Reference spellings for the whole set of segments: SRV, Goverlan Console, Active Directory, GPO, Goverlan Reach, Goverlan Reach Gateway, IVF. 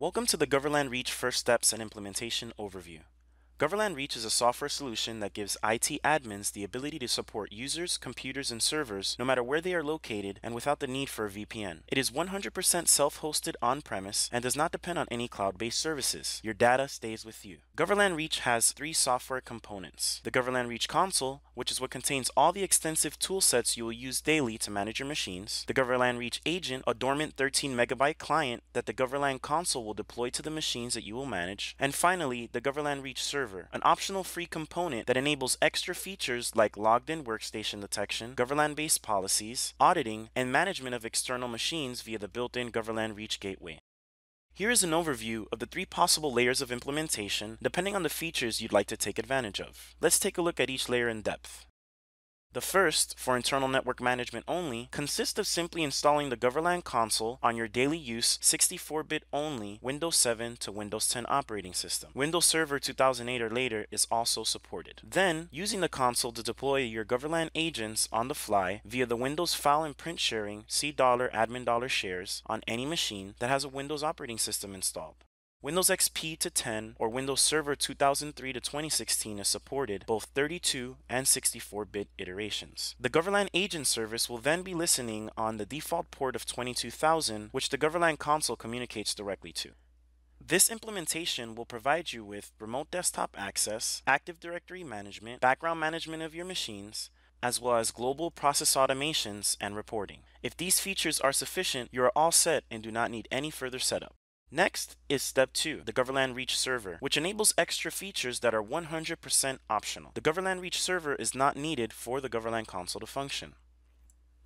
Welcome to the Goverlan Reach First Steps and Implementation Overview. Goverlan Reach is a software solution that gives IT admins the ability to support users, computers, and servers no matter where they are located and without the need for a VPN. It is 100% self-hosted on-premise and does not depend on any cloud-based services. Your data stays with you. Goverlan Reach has three software components. The Goverlan Reach Console, which is what contains all the extensive tool sets you will use daily to manage your machines. The Goverlan Reach Agent, a dormant 13-megabyte client that the Goverlan Console will deploy to the machines that you will manage. And finally, the Goverlan Reach Server, an optional free component that enables extra features like logged-in workstation detection, Goverlan-based policies, auditing, and management of external machines via the built-in Goverlan Reach Gateway. Here is an overview of the three possible layers of implementation depending on the features you'd like to take advantage of. Let's take a look at each layer in depth. The first, for internal network management only, consists of simply installing the Goverlan Console on your daily use 64-bit only Windows 7 to Windows 10 operating system. Windows Server 2008 or later is also supported. Then, using the console to deploy your Goverlan agents on the fly via the Windows file and print sharing $C$admin$shares on any machine that has a Windows operating system installed. Windows XP to 10 or Windows Server 2003 to 2016 is supported both 32 and 64-bit iterations. The Goverlan Agent service will then be listening on the default port of 22,000, which the Goverlan Console communicates directly to. This implementation will provide you with remote desktop access, Active Directory management, background management of your machines, as well as global process automations and reporting. If these features are sufficient, you are all set and do not need any further setup. Next is Step 2, the Goverlan Reach Server, which enables extra features that are 100% optional. The Goverlan Reach Server is not needed for the Goverlan Console to function.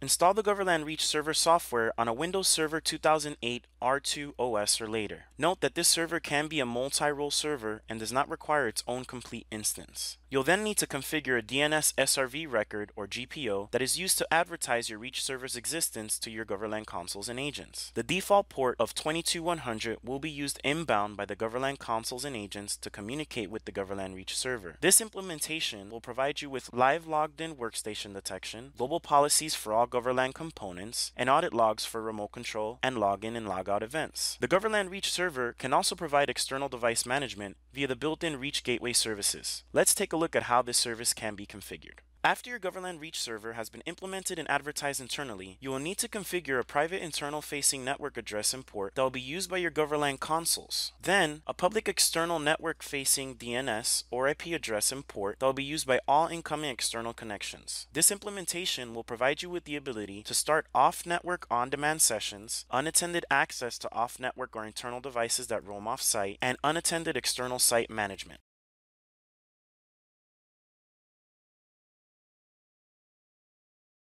Install the Goverlan Reach Server software on a Windows Server 2008 R2 OS or later. Note that this server can be a multi-role server and does not require its own complete instance. You'll then need to configure a DNS SRV record or GPO that is used to advertise your Reach Server's existence to your Goverlan Consoles and agents. The default port of 22100 will be used inbound by the Goverlan Consoles and agents to communicate with the Goverlan Reach Server. This implementation will provide you with live logged-in workstation detection, global policies for all Goverlan components, and audit logs for remote control and login and logout events. The Goverlan Reach Server can also provide external device management via the built-in Reach Gateway services. Let's take a look at how this service can be configured. After your Goverlan Reach Server has been implemented and advertised internally, you will need to configure a private internal-facing network address and port that will be used by your Goverlan Consoles. Then, a public external network-facing DNS or IP address and port that will be used by all incoming external connections. This implementation will provide you with the ability to start off-network on-demand sessions, unattended access to off-network or internal devices that roam off-site, and unattended external site management.